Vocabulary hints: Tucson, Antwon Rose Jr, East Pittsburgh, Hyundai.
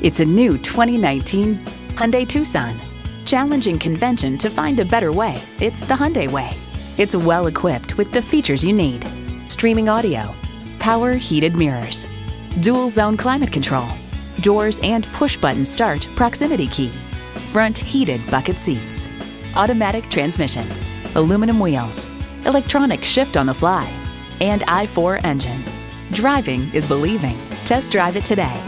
It's a new 2019 Hyundai Tucson. Challenging convention to find a better way, it's the Hyundai way. It's well equipped with the features you need. Streaming audio, power heated mirrors, dual zone climate control, doors and push button start proximity key, front heated bucket seats, automatic transmission, aluminum wheels, electronic shift on the fly, and I-4 engine. Driving is believing. Test drive it today.